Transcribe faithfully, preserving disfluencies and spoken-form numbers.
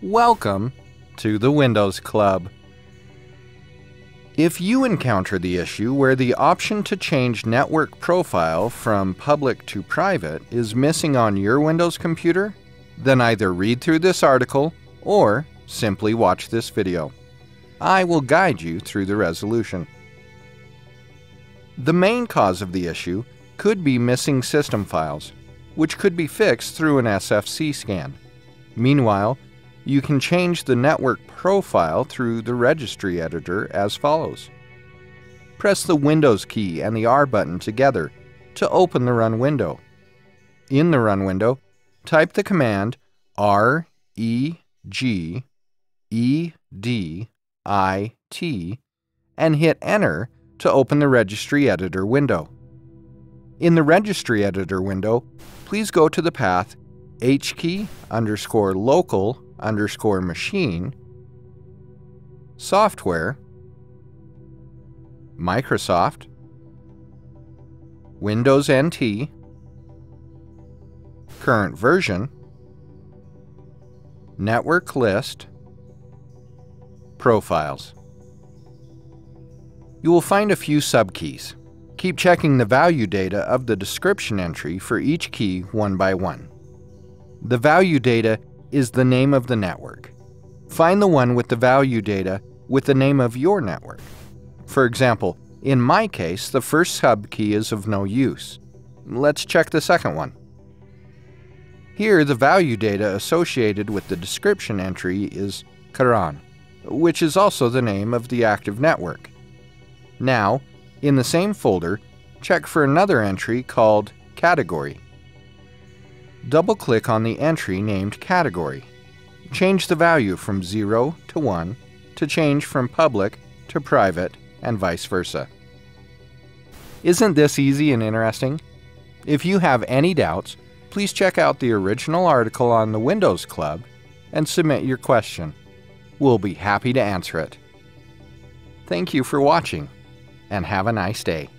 Welcome to the Windows Club. If you encounter the issue where the option to change network profile from public to private is missing on your Windows computer, then either read through this article or simply watch this video. I will guide you through the resolution. The main cause of the issue could be missing system files, which could be fixed through an S F C scan. Meanwhile, you can change the network profile through the Registry Editor as follows. Press the Windows key and the R button together to open the Run window. In the Run window, type the command R E G E D I T and hit Enter to open the Registry Editor window. In the Registry Editor window, please go to the path H key underscore local underscore machine, Software, Microsoft, Windows N T, Current Version, Network List, Profiles. You will find a few subkeys. Keep checking the value data of the description entry for each key one by one. The value data is the name of the network. Find the one with the value data with the name of your network. For example, in my case, the first subkey is of no use. Let's check the second one. Here, the value data associated with the description entry is Karan, which is also the name of the active network. Now, in the same folder, check for another entry called Category. Double-click on the entry named Category. Change the value from zero to one to change from public to private and vice versa. Isn't this easy and interesting? If you have any doubts, please check out the original article on the Windows Club and submit your question. We'll be happy to answer it. Thank you for watching, and have a nice day.